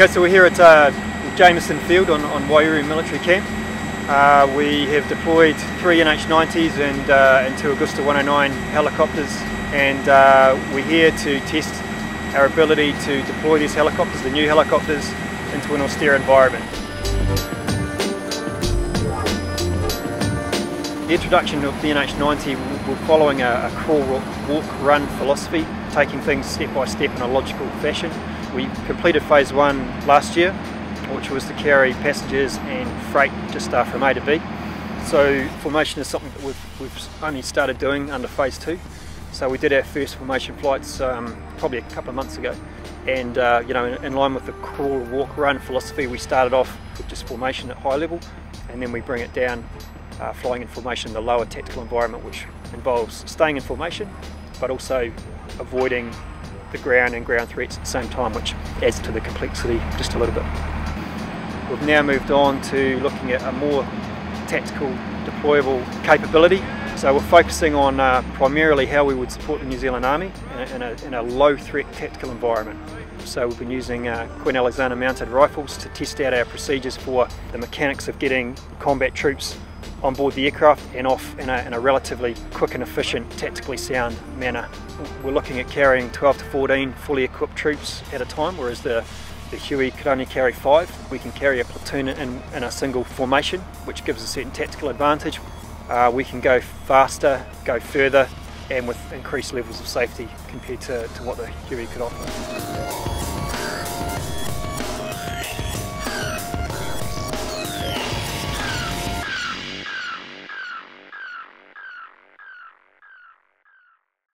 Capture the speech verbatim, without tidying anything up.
Okay, so we're here at uh, Jameson Field on, on Waiouru Military Camp. Uh, we have deployed three N H ninety s and, uh, and two Augusta one oh nine helicopters, and uh, we're here to test our ability to deploy these helicopters, the new helicopters, into an austere environment. The introduction of the N H ninety, we're following a, a crawl, walk, run philosophy, taking things step by step in a logical fashion. We completed phase one last year, which was to carry passengers and freight just uh, from A to B. So formation is something that we've, we've only started doing under phase two. So we did our first formation flights um, probably a couple of months ago. And uh, you know, in, in line with the crawl, walk, run philosophy, we started off with just formation at high level, and then we bring it down Uh, flying in formation in the lower tactical environment, which involves staying in formation but also avoiding the ground and ground threats at the same time, which adds to the complexity just a little bit. We've now moved on to looking at a more tactical deployable capability, so we're focusing on uh, primarily how we would support the New Zealand Army in a, in a, in a low threat tactical environment. So we've been using uh, Queen Alexandra mounted rifles to test out our procedures for the mechanics of getting combat troops on board the aircraft and off in a, in a relatively quick and efficient, tactically sound manner. We're looking at carrying twelve to fourteen fully equipped troops at a time, whereas the, the Huey could only carry five. We can carry a platoon in, in a single formation, which gives a certain tactical advantage. Uh, we can go faster, go further, and with increased levels of safety compared to, to what the Huey could offer.